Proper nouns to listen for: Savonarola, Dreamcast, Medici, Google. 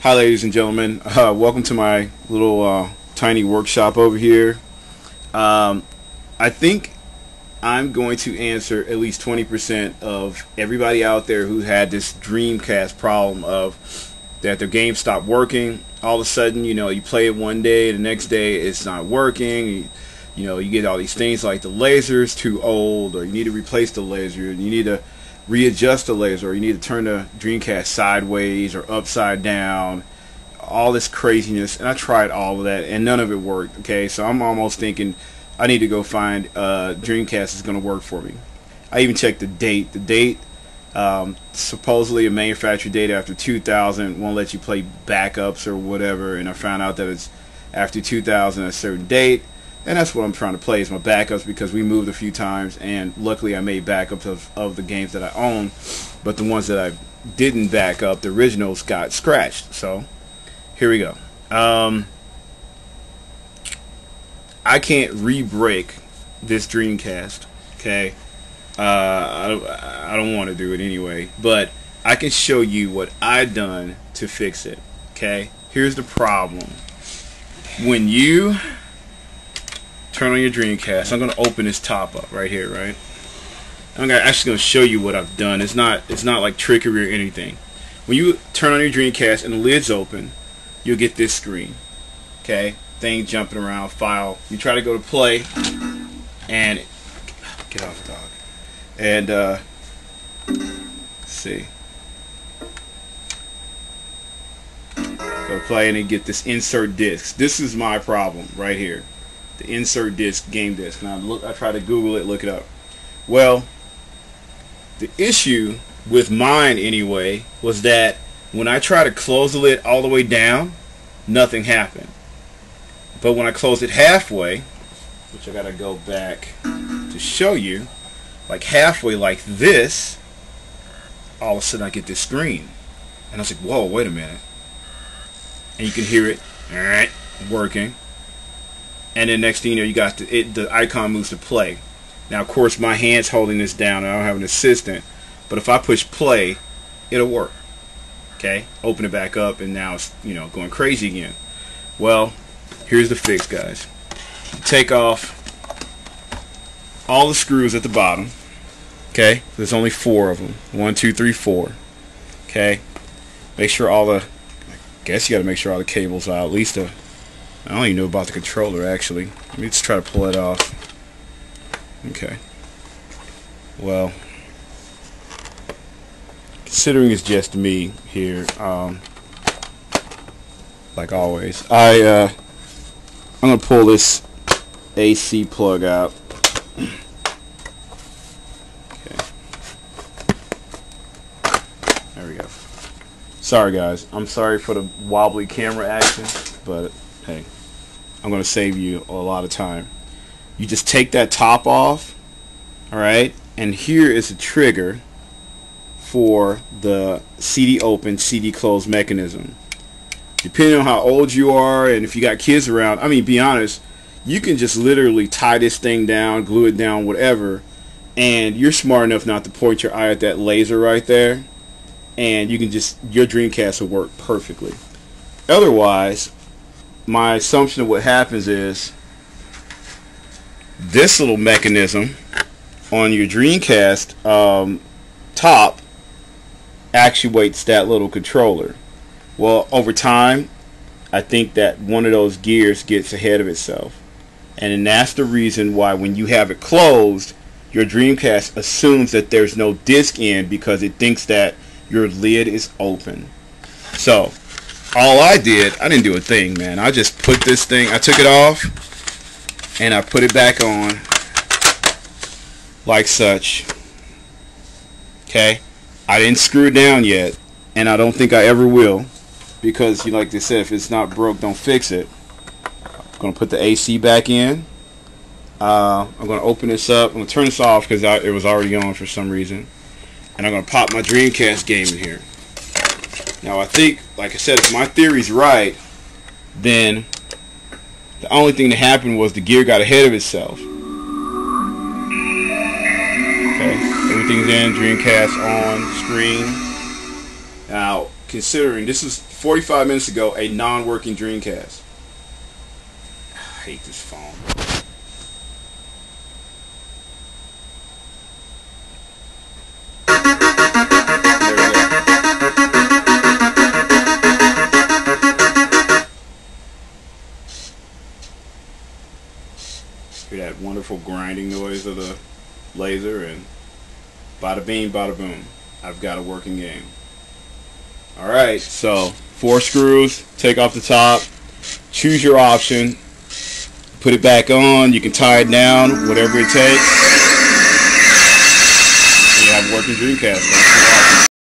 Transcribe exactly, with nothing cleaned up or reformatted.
Hi ladies and gentlemen, uh, welcome to my little uh, tiny workshop over here. um, I think I'm going to answer at least twenty percent of everybody out there who had this Dreamcast problem of that their game stopped working. All of a sudden, you know, you play it one day, the next day it's not working. You, you know, you get all these things like the laser's too old, or you need to replace the laser, and you need to readjust the laser, or you need to turn the Dreamcast sideways or upside down, all this craziness. And I tried all of that and none of it worked. Okay, so I'm almost thinking I need to go find uh, Dreamcast is gonna work for me. I even checked the date. The date, um, supposedly a manufactured date after two thousand, won't let you play backups or whatever, and I found out that it's after two thousand, a certain date. And that's what I'm trying to play, is my backups, because we moved a few times and luckily I made backups of, of the games that I own, but the ones that I didn't back up, the originals, got scratched. So here we go. Um, I can't re-break this Dreamcast, okay? Uh, I, I don't want to do it anyway, but I can show you what I've done to fix it, okay? Here's the problem. When you turn on your Dreamcast, I'm going to open this top up right here, right? I'm gonna, actually going to show you what I've done. It's not, it's not like trickery or anything. When you turn on your Dreamcast and the lid's open, you'll get this screen, okay? Thing jumping around, file. You try to go to play, and get off, dog. And uh, let's see, go play, and you get this insert disc. This is my problem right here. The insert disc, game disc. Now look, I try to Google it, look it up. Well, the issue with mine anyway was that when I try to close the lid all the way down, nothing happened. But when I close it halfway, which I gotta go back to show you, like halfway like this, all of a sudden I get this screen. And I was like, whoa, wait a minute. And you can hear it, all right, working. And then next thing you know, you got the, it, the icon moves to play. Now, of course, my hand's holding this down, and I don't have an assistant. But if I push play, it'll work. Okay, open it back up, and now it's, you know, going crazy again. Well, here's the fix, guys. Take off all the screws at the bottom. Okay, there's only four of them. One, two, three, four. Okay, make sure all the. I guess you got to make sure all the cables are out, at least the. I don't even know about the controller, actually. Let me just try to pull it off. Okay. Well, considering it's just me here, um, like always, I uh, I'm gonna pull this A C plug out. Okay. There we go. Sorry, guys. I'm sorry for the wobbly camera action, but hey, I'm going to save you a lot of time. You just take that top off, alright, and here is a trigger for the C D open, C D close mechanism. Depending on how old you are and if you got kids around, I mean, be honest, you can just literally tie this thing down, glue it down, whatever, and you're smart enough not to point your eye at that laser right there, and you can just, your Dreamcast will work perfectly. Otherwise, my assumption of what happens is this little mechanism on your Dreamcast um, top actuates that little controller. Well, over time, I think that one of those gears gets ahead of itself, and then that's the reason why when you have it closed, your Dreamcast assumes that there's no disc in, because it thinks that your lid is open. So all I did, I didn't do a thing, man. I just put this thing, I took it off, and I put it back on like such. Okay? I didn't screw down yet, and I don't think I ever will, because, you like they said, if it's not broke, don't fix it. I'm going to put the A C back in. Uh, I'm going to open this up. I'm going to turn this off because it was already on for some reason. And I'm going to pop my Dreamcast game in here. Now I think, like I said, if my theory's right, then the only thing that happened was the gear got ahead of itself. Okay, everything's in, Dreamcast on, screen. Now, considering this is forty-five minutes ago, a non-working Dreamcast. I hate this phone. There we go. Hear that wonderful grinding noise of the laser, and bada bing, bada boom. I've got a working game. Alright, so four screws, take off the top, choose your option, put it back on, you can tie it down, whatever it takes, and you have a working Dreamcast.